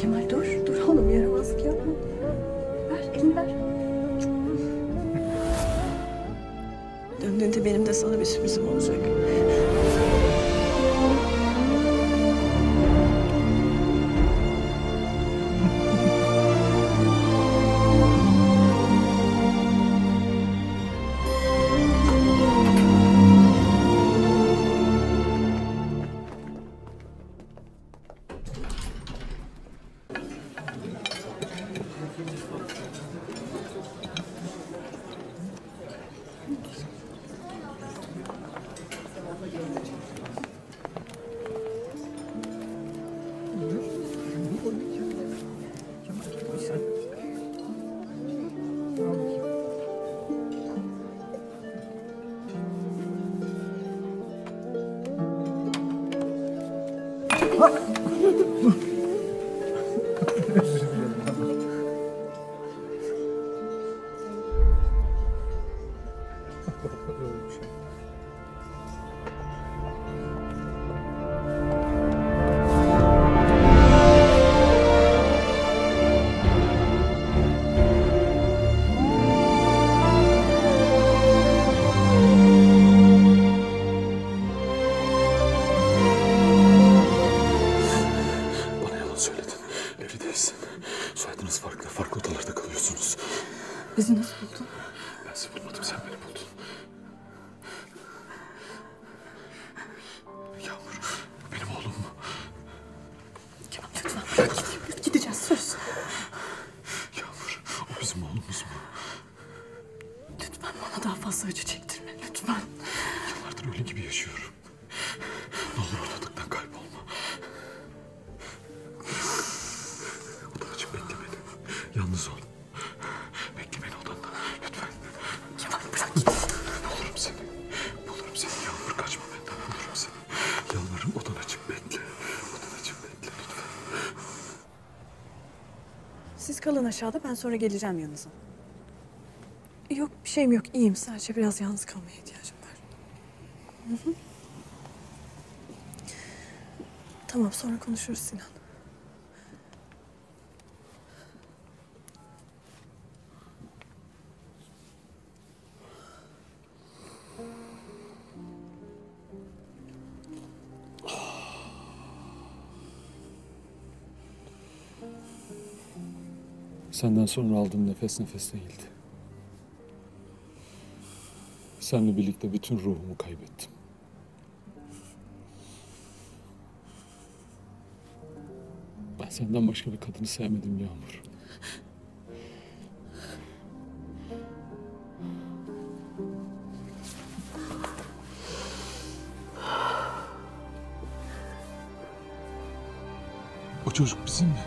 Kemal dur, dur oğlum yaramazlık yapma. Ver, elini ver. Döndüğünde benim de sana bir sürprizim olacak. Bizi nasıl buldun? Ben seni bulmadım, sen beni buldun. Yağmur, bu benim oğlum mu? Kemal lütfen bırak, gideceğiz söz. Yağmur, o bizim oğlumuz mu? Lütfen bana daha fazla acı çektirme, lütfen. Yıllardır öyle gibi yaşıyorum. Ne olur ortalıktan kaybolma. Odan açıp bekle beni, yalnız ol. Siz kalın aşağıda, ben sonra geleceğim yanınıza. Yok, bir şeyim yok, iyiyim. Sadece biraz yalnız kalmaya ihtiyacım var. Hı hı. Tamam, sonra konuşuruz Sinan. Senden sonra aldığım nefes nefes değildi. Seninle birlikte bütün ruhumu kaybettim. Ben senden başka bir kadını sevmedim Yağmur. O çocuk bizim mi?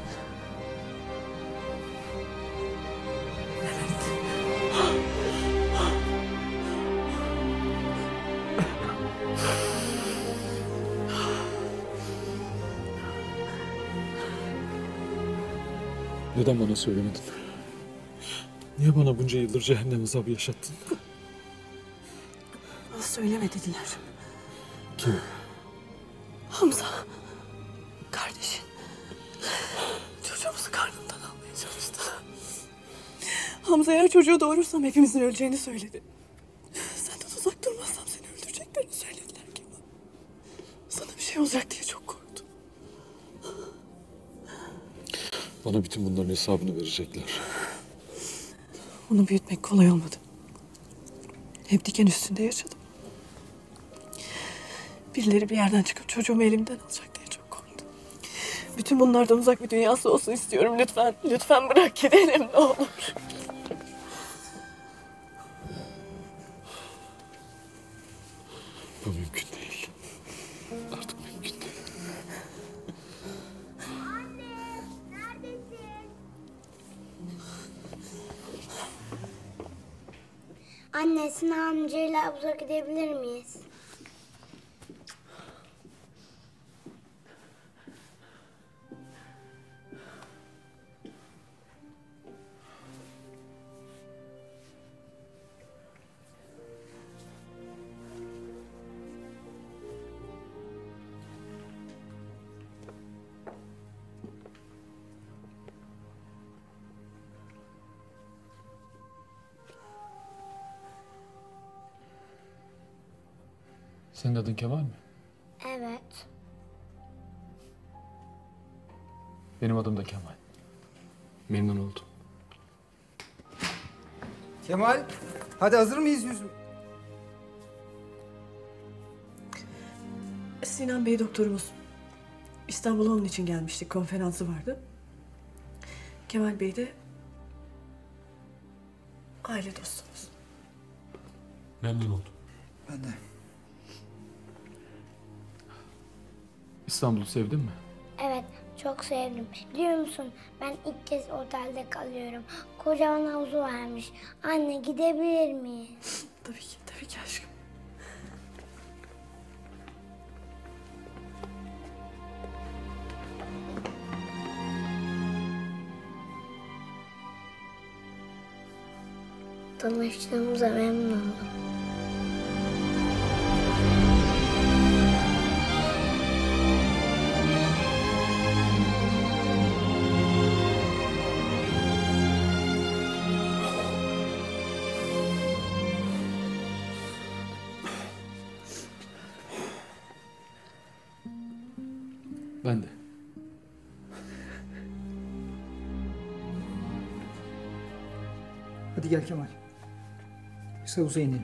Neden bana söylemedin? Niye bana bunca yıldır cehennem azabı yaşattın? Bana söyleme dediler. Kim? Hamza. Kardeşin. Çocuğumuzu karnımdan almaya çalıştı. Hamza eğer çocuğu doğurursam hepimizin öleceğini söyledi. Senden uzak durmazsam seni öldüreceklerini söylediler Kemal. Sana bir şey olacak diye çok korktum. Bana bütün bunların hesabını verecekler. Onu büyütmek kolay olmadı. Hep diken üstünde yaşadım. Birileri bir yerden çıkıp çocuğumu elimden alacak diye çok korktum. Bütün bunlardan uzak bir dünyası olsun istiyorum. Lütfen, lütfen bırak gidelim ne olur. Bu mümkün değil. Artık mümkün değil. Anne, Sinan amcayla abuza gidebilir miyiz? Senin adın Kemal mi? Evet. Benim adım da Kemal. Memnun oldum. Kemal, hadi hazır mıyız yüzüm? Sinan Bey doktorumuz. İstanbul'a onun için gelmiştik, konferansı vardı. Kemal Bey de aile dostumuz. Memnun oldum. Ben de. İstanbul'u sevdin mi? Evet, çok sevdim. Biliyor musun, ben ilk kez otelde kalıyorum. Kocaman havuzu varmış. Anne, gidebilir miyiz? Tabii ki, tabii ki aşkım. Tanıştığımıza memnun oldum. Ben de. Hadi gel Kemal. Biz havuza inelim.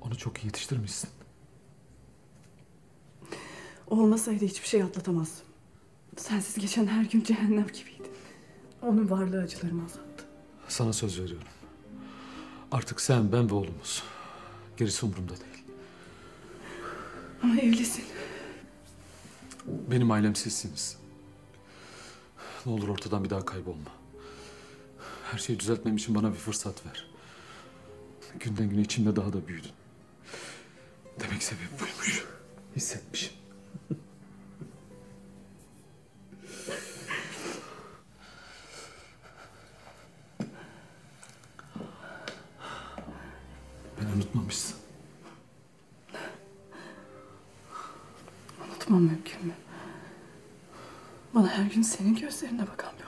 Onu çok iyi yetiştirmişsin. Olmasaydı hiçbir şey atlatamazdım. Sensiz geçen her gün cehennem gibiydi. Onun varlığı acılarımı azalttı. Sana söz veriyorum. Artık sen, ben ve oğlumuz. Gerisi umurumda değil. Ama evlisin. Benim ailem sizsiniz. Ne olur ortadan bir daha kaybolma. Her şeyi düzeltmem için bana bir fırsat ver. Günden güne içimde daha da büyüdün. Demek sebep buymuş. Hissetmişim. Unutmamışsın. Unutmam mümkün mü? Bana her gün senin gözlerine bakan bir